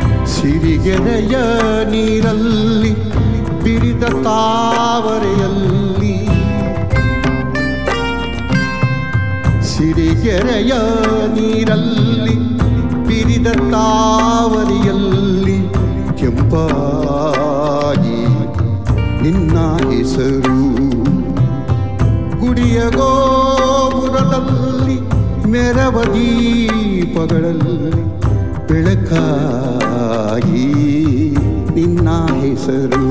ಸಿರಿಗೆರೆಯ ನೀರಲ್ಲಿ ಬಿರಿದ ತಾವರೆಯಲ್ಲಿ ಸಿರಿಗೆರೆಯ ನೀರಲ್ಲಿ ಬಿರಿದ ತಾವರೆಯಲ್ಲಿ ಕೆಂಪಾಗಿ ನಿನ್ನ ಹೆಸರು ಗುಡಿಯ ಗೋಪುರದಲ್ಲಿ ಮೆರವ ದೀಪಗಳಲ್ಲಿ ಬೆಳಕಾಗಿ ನಿನ್ನ ಹೆಸರು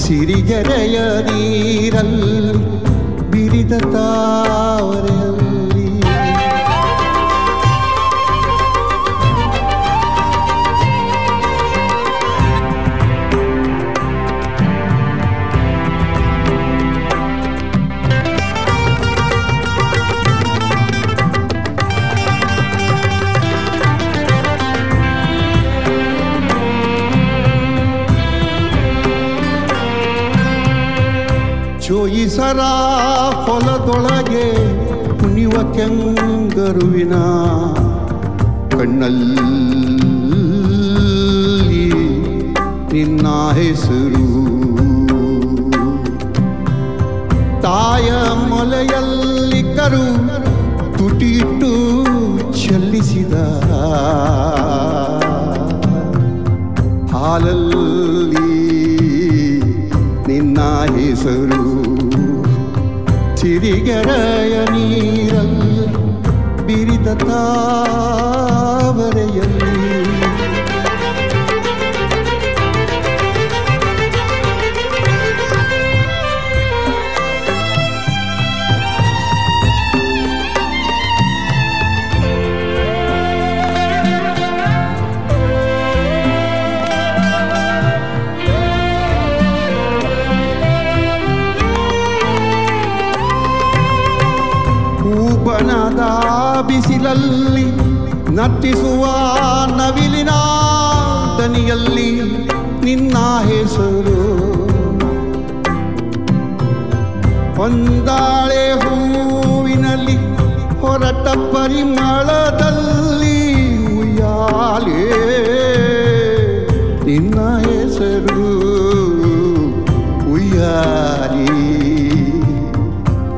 ಸಿರಿಗೆರೆಯ ನೀರಲ್ಲಿ ಬಿರಿದ ತಾವರೆಯಲ್ಲಿ ಜೋಯಿಸರ ಹೊಲದೊಳಗೆ ಕುಣಿವ ಕೆಂಗರುವಿನ ಕಣ್ಣಲ್ಲಿ ನಿನ್ನ ಹೆಸರು ತಾಯ ಮೊಲೆಯಲ್ಲಿ ಕರು ತುಟಿಟ್ಟು ಚೆಲ್ಲಿಸಿದ ಹಾಲಲ್ಲಿ ನಿನ್ನ ಹೆಸರು ಸಿರಿಗೆರೆಯ ನೀರಲ್ಲಿ ಬಿರಿದ ತಾವರೆಯಲ್ಲಿ ಬಣದ ಬಿಸಿಲಲ್ಲಿ ನರ್ತಿಸುವ ನವಿಲಿನ ದನಿಯಲ್ಲಿ ನಿನ್ನ ಹೆಸರು ಹೊಂದಾಳೆ ಹೂವಿನಲ್ಲಿ ಹೊರಟ ಪರಿಮಳದಲ್ಲಿ ಉಯ್ಯಾಲೆ ನಿನ್ನ ಹೆಸರು ಉಯ್ಯಾಲೆ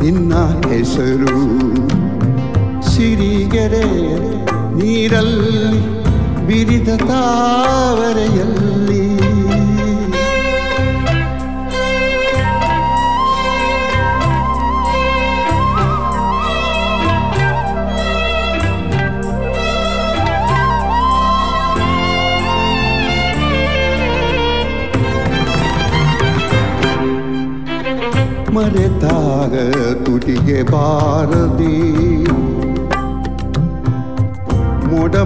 ನಿನ್ನ ಹೆಸರು ಸಿರಿಗೆರೆಯ ನೀರಲ್ಲಿ ಬಿರಿದ ತಾವರೆಯಲ್ಲಿ ಮರೆತಾಗ ತುಟಿಗೆ ಬಾರದೆ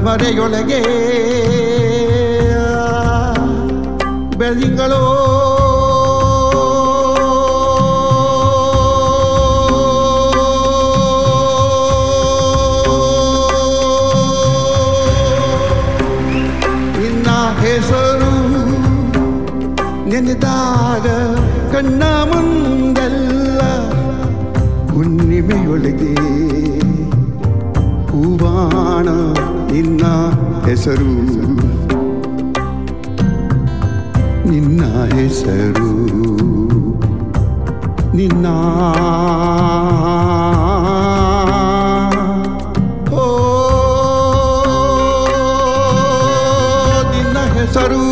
ಮರೆಯೊಳಗೆ ಬೆಳದಿಂಗಳೋ ನಿನ್ನ ಹೆಸರು ನೆನೆದಾಗ ಕಣ್ಣ ಮುಂದೆಲ್ಲ ಹುಣ್ಣಿಮೆಯೊಳಗೆ ಹೂವಾಣ ನಿನ್ನ ಹೆಸರು ನಿನ್ನ ಹೆಸರು ನಿನ್ನ ಓ ನಿನ್ನ ಹೆಸರು